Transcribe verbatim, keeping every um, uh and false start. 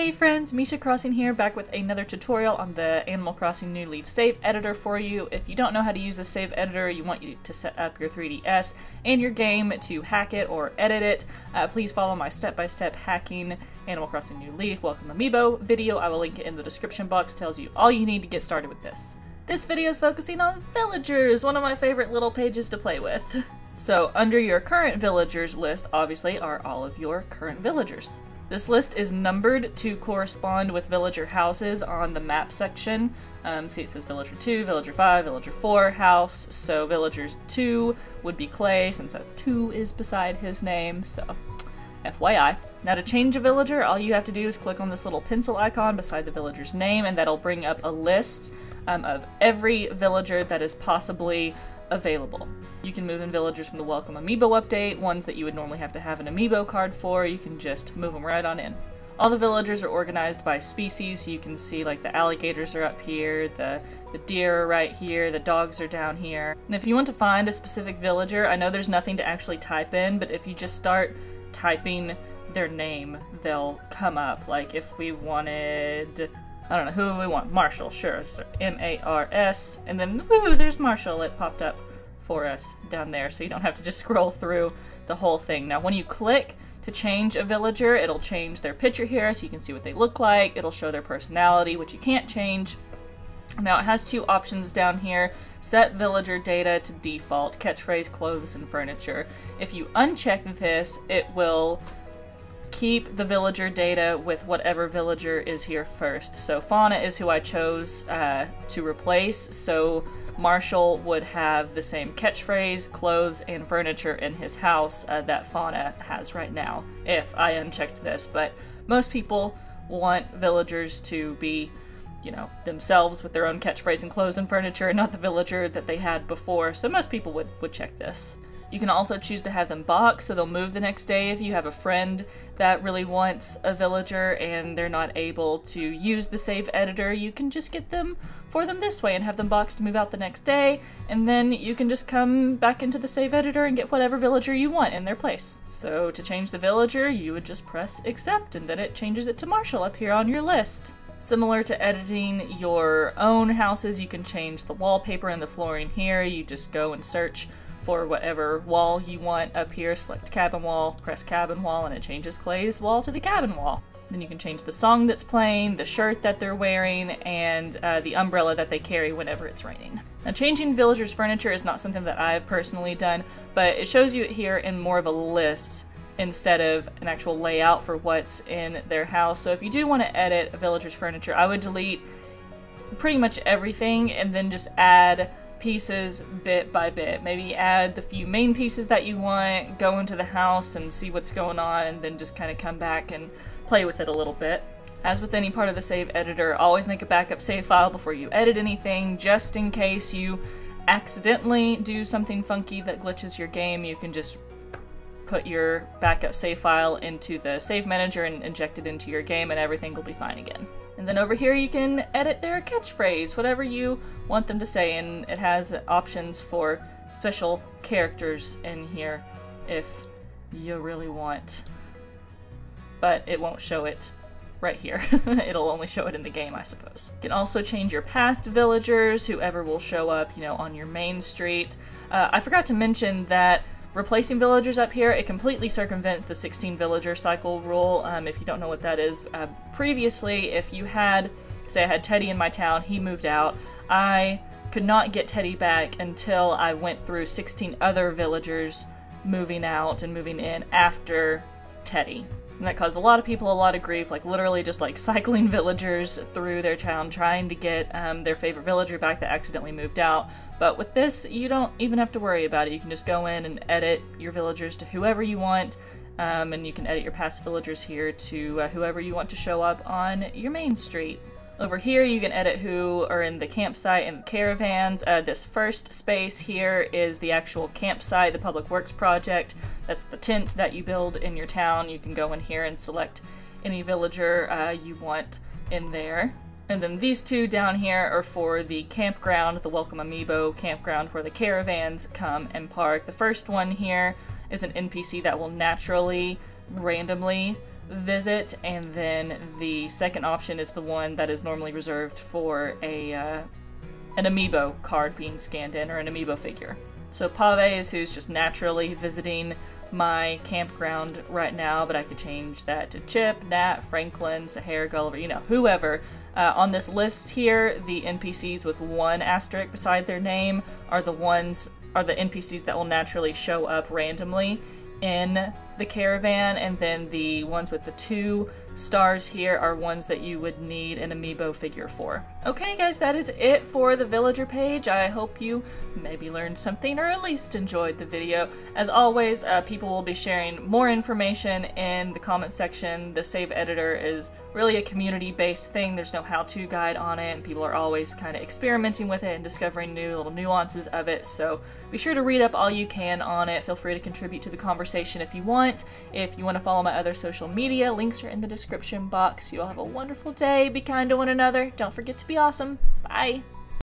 Hey friends, Misha Crossing here, back with another tutorial on the Animal Crossing New Leaf save editor for you. If you don't know how to use the save editor, you want you to set up your three D S and your game to hack it or edit it, uh, please follow my step-by-step hacking Animal Crossing New Leaf Welcome Amiibo video. I will link it in the description box, tells you all you need to get started with this. This video is focusing on villagers, one of my favorite little pages to play with. So under your current villagers list, obviously, are all of your current villagers. This list is numbered to correspond with villager houses on the map section. Um, see, it says villager two, villager five, villager four, house, so villagers two would be Clay, since a two is beside his name, so F Y I. Now to change a villager, all you have to do is click on this little pencil icon beside the villager's name, and that'll bring up a list um, of every villager that is possibly available. You can move in villagers from the Welcome Amiibo update, ones that you would normally have to have an Amiibo card for, you can just move them right on in. All the villagers are organized by species, so you can see like the alligators are up here, the, the deer are right here, the dogs are down here. And if you want to find a specific villager, I know there's nothing to actually type in, but if you just start typing their name, they'll come up. Like if we wanted, I don't know, who we want? Marshall, sure. So M A R S, and then, woo, there's Marshall. It popped up for us down there, so you don't have to just scroll through the whole thing. Now, when you click to change a villager, it'll change their picture here, so you can see what they look like. It'll show their personality, which you can't change. Now, it has two options down here. Set villager data to default, catchphrase, clothes, and furniture. If you uncheck this, it will keep the villager data with whatever villager is here first. So Fauna is who I chose uh, to replace, so Marshall would have the same catchphrase, clothes, and furniture in his house uh, that Fauna has right now, if I unchecked this. But most people want villagers to be, you know, themselves with their own catchphrase and clothes and furniture, and not the villager that they had before, so most people would, would check this. You can also choose to have them box, so they'll move the next day if you have a friend that really wants a villager and they're not able to use the save editor. You can just get them for them this way and have them boxed to move out the next day, and then you can just come back into the save editor and get whatever villager you want in their place. So to change the villager, you would just press accept, and then it changes it to Marshall up here on your list. Similar to editing your own houses, you can change the wallpaper and the flooring here. You just go and search for whatever wall you want up here, select cabin wall, press cabin wall, and it changes Clay's wall to the cabin wall. Then you can change the song that's playing, the shirt that they're wearing, and uh, the umbrella that they carry whenever it's raining. Now, changing villagers' furniture is not something that I've personally done, but it shows you it here in more of a list instead of an actual layout for what's in their house. So if you do want to edit a villager's furniture, I would delete pretty much everything and then just add pieces bit by bit. Maybe add the few main pieces that you want, go into the house and see what's going on, and then just kind of come back and play with it a little bit. As with any part of the save editor, always make a backup save file before you edit anything, just in case you accidentally do something funky that glitches your game. You can just put your backup save file into the save manager and inject it into your game, and everything will be fine again. And then over here you can edit their catchphrase, whatever you want them to say, and it has options for special characters in here if you really want. But it won't show it right here. It'll only show it in the game, I suppose. You can also change your past villagers, whoever will show up, you know, on your main street. Uh, I forgot to mention that replacing villagers up here, it completely circumvents the sixteen villager cycle rule. Um, if you don't know what that is, uh, previously, if you had, say I had Teddy in my town, he moved out, I could not get Teddy back until I went through sixteen other villagers moving out and moving in after Teddy. And that caused a lot of people a lot of grief, like literally just like cycling villagers through their town trying to get um, their favorite villager back that accidentally moved out. But with this, you don't even have to worry about it. You can just go in and edit your villagers to whoever you want, um, and you can edit your past villagers here to uh, whoever you want to show up on your main street. Over here, you can edit who are in the campsite and the caravans. Uh, this first space here is the actual campsite, the public works project. That's the tent that you build in your town. You can go in here and select any villager uh, you want in there. And then these two down here are for the campground, the Welcome Amiibo campground, where the caravans come and park. The first one here is an N P C that will naturally, randomly visit, and then the second option is the one that is normally reserved for a uh, an Amiibo card being scanned in, or an Amiibo figure. So Pave is who's just naturally visiting my campground right now, but I could change that to Chip, Nat, Franklin, Sahar, Gulliver, you know, whoever. Uh, on this list here, the N P Cs with one asterisk beside their name are the ones, are the N P Cs that will naturally show up randomly in the caravan, and then the ones with the two stars here are ones that you would need an Amiibo figure for. Okay guys, that is it for the villager page. I hope you maybe learned something, or at least enjoyed the video. As always, uh, people will be sharing more information in the comment section. The save editor is really a community-based thing. There's no how-to guide on it, and people are always kind of experimenting with it and discovering new little nuances of it, so be sure to read up all you can on it. Feel free to contribute to the conversation if you want. If you want to follow my other social media, links are in the description box. You all have a wonderful day. Be kind to one another. Don't forget to be awesome. Bye!